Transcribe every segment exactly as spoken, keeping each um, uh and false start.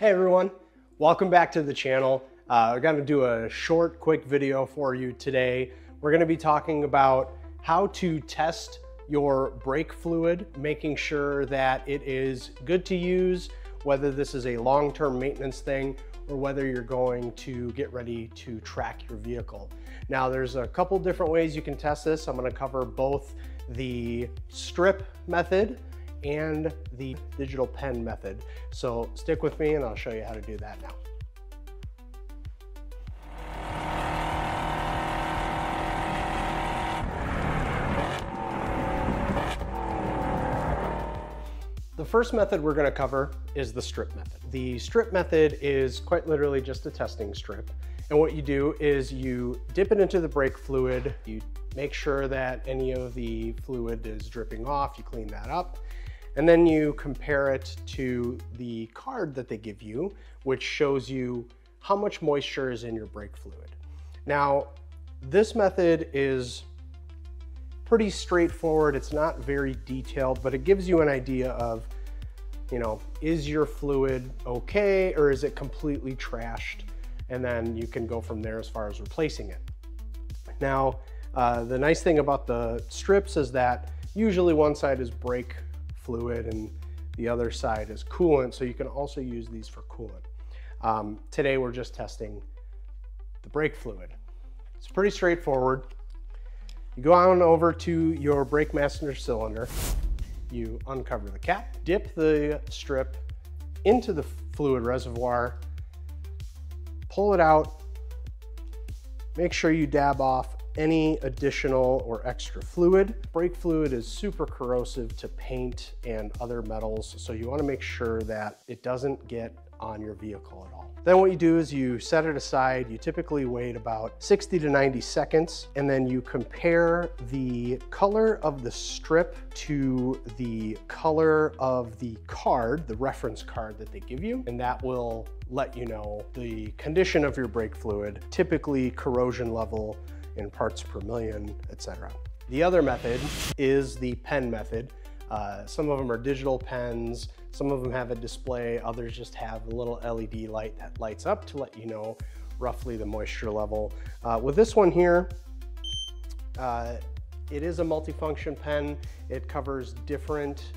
Hey everyone, welcome back to the channel. Uh, I'm going to do a short, quick video for you today. We're going to be talking about how to test your brake fluid, making sure that it is good to use, whether this is a long-term maintenance thing or whether you're going to get ready to track your vehicle. Now, there's a couple different ways you can test this. I'm going to cover both the strip method and the digital pen method. So stick with me and I'll show you how to do that now. The first method we're going to cover is the strip method. The strip method is quite literally just a testing strip. And what you do is you dip it into the brake fluid, you make sure that any of the fluid is dripping off, you clean that up, and then you compare it to the card that they give you, which shows you how much moisture is in your brake fluid. Now, this method is pretty straightforward. It's not very detailed, but it gives you an idea of, you know, is your fluid okay or is it completely trashed? And then you can go from there as far as replacing it. Now, uh, the nice thing about the strips is that usually one side is brake fluid and the other side is coolant, so you can also use these for coolant. Um, today we're just testing the brake fluid. It's pretty straightforward. You go on over to your brake master cylinder, you uncover the cap, dip the strip into the fluid reservoir, pull it out, make sure you dab off any additional or extra fluid. Brake fluid is super corrosive to paint and other metals, so you want to make sure that it doesn't get on your vehicle at all. Then what you do is you set it aside. You typically wait about sixty to ninety seconds, and then you compare the color of the strip to the color of the card, the reference card that they give you, and that will let you know the condition of your brake fluid, typically corrosion level in parts per million, et cetera. The other method is the pen method. Uh, some of them are digital pens, some of them have a display, others just have a little L E D light that lights up to let you know roughly the moisture level. Uh, with this one here, uh, it is a multifunction pen. It covers different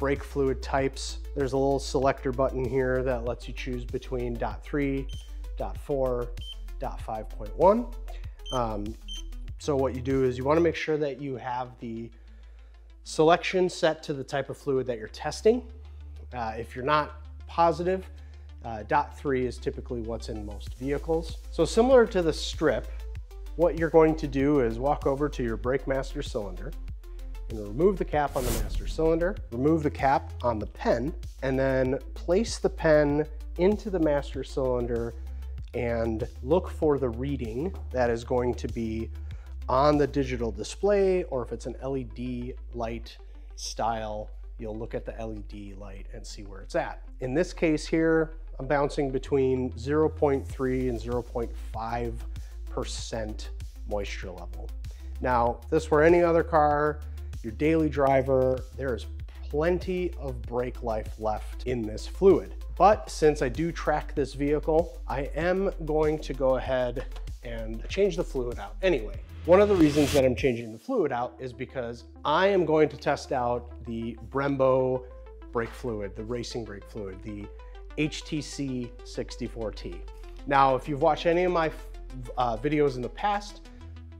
brake fluid types. There's a little selector button here that lets you choose between D O T three, D O T four, D O T five point one. Um, so what you do is you want to make sure that you have the selection set to the type of fluid that you're testing. Uh, if you're not positive, uh, D O T three is typically what's in most vehicles. So similar to the strip, what you're going to do is walk over to your brake master cylinder and remove the cap on the master cylinder, remove the cap on the pen, and then place the pen into the master cylinder and look for the reading that is going to be on the digital display, or if it's an L E D light style, you'll look at the L E D light and see where it's at. In this case here, I'm bouncing between zero point three and zero point five percent moisture level. Now, if this were any other car, your daily driver, there is plenty of brake life left in this fluid. But since I do track this vehicle, I am going to go ahead and change the fluid out anyway. One of the reasons that I'm changing the fluid out is because I am going to test out the Brembo brake fluid, the racing brake fluid, the H T C sixty-four T. Now, if you've watched any of my uh, videos in the past,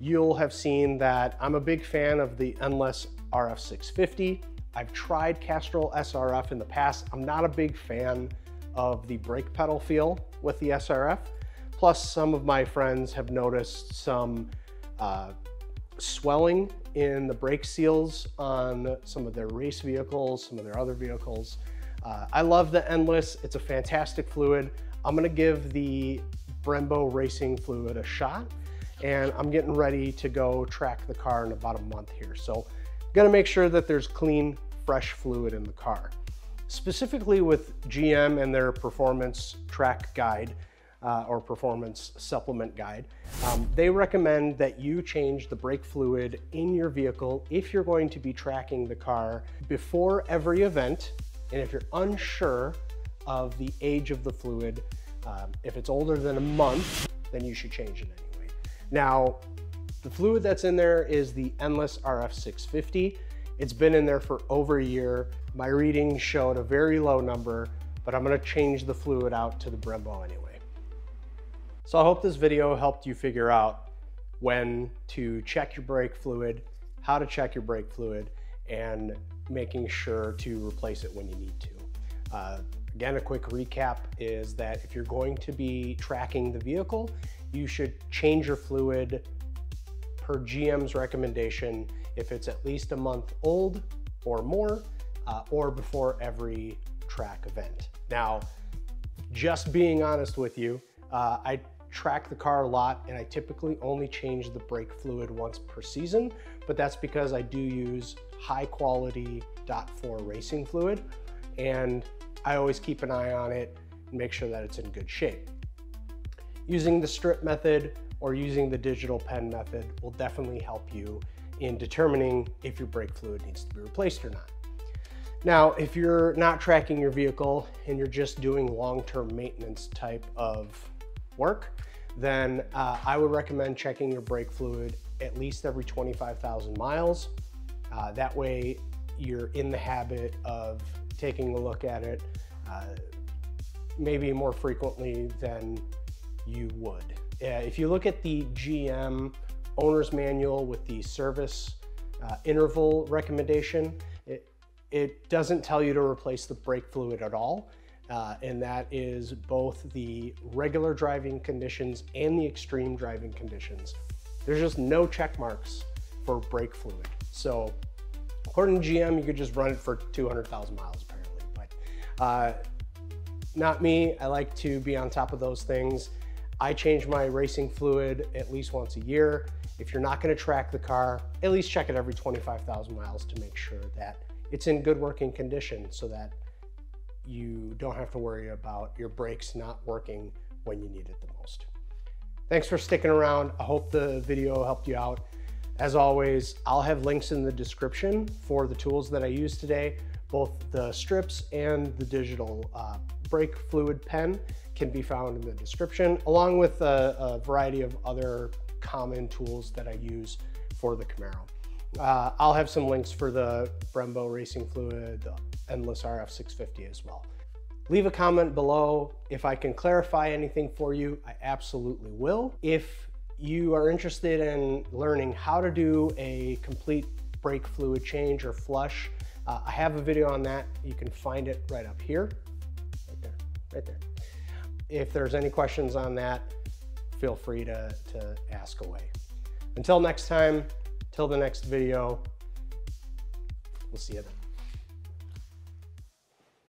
you'll have seen that I'm a big fan of the Endless R F six fifty. I've tried Castrol S R F in the past. I'm not a big fan of the brake pedal feel with the S R F. Plus, some of my friends have noticed some uh, swelling in the brake seals on some of their race vehicles, some of their other vehicles. Uh, I love the Endless. It's a fantastic fluid. I'm gonna give the Brembo racing fluid a shot, and I'm getting ready to go track the car in about a month here. So I'm gonna make sure that there's clean, fresh fluid in the car. Specifically with G M and their performance track guide, Uh, or performance supplement guide, um, they recommend that you change the brake fluid in your vehicle if you're going to be tracking the car before every event. And if you're unsure of the age of the fluid. Um, if it's older than a month, then you should change it anyway. Now, the fluid that's in there is the Endless R F six fifty. It's been in there for over a year. My reading showed a very low number, but I'm gonna change the fluid out to the Brembo anyway. So I hope this video helped you figure out when to check your brake fluid, how to check your brake fluid, and making sure to replace it when you need to. Uh, again, a quick recap is that if you're going to be tracking the vehicle, you should change your fluid per G M's recommendation if it's at least a month old or more, uh, or before every track event. Now, just being honest with you, uh, I track the car a lot and I typically only change the brake fluid once per season, but that's because I do use high quality D O T four racing fluid and I always keep an eye on it and make sure that it's in good shape. Using the strip method or using the digital pen method will definitely help you in determining if your brake fluid needs to be replaced or not. Now, if you're not tracking your vehicle and you're just doing long-term maintenance type of work, then uh, I would recommend checking your brake fluid at least every twenty-five thousand miles. Uh, that way you're in the habit of taking a look at it uh, maybe more frequently than you would. Uh, if you look at the G M owner's manual with the service uh, interval recommendation, it, it doesn't tell you to replace the brake fluid at all. Uh, and that is both the regular driving conditions and the extreme driving conditions. There's just no check marks for brake fluid. So according to G M, you could just run it for two hundred thousand miles apparently, but uh, not me. I like to be on top of those things. I change my racing fluid at least once a year. If you're not gonna track the car, at least check it every twenty-five thousand miles to make sure that it's in good working condition so that you don't have to worry about your brakes not working when you need it the most. Thanks for sticking around. I hope the video helped you out. As always, I'll have links in the description for the tools that I used today. Both the strips and the digital uh, brake fluid pen can be found in the description, along with a, a variety of other common tools that I use for the Camaro. Uh, I'll have some links for the Brembo racing fluid, the Endless R F six fifty as well. Leave a comment below. If I can clarify anything for you, I absolutely will. If you are interested in learning how to do a complete brake fluid change or flush, uh, I have a video on that. You can find it right up here, right there, right there. If there's any questions on that, feel free to, to ask away. Until next time, till the next video, we'll see you then.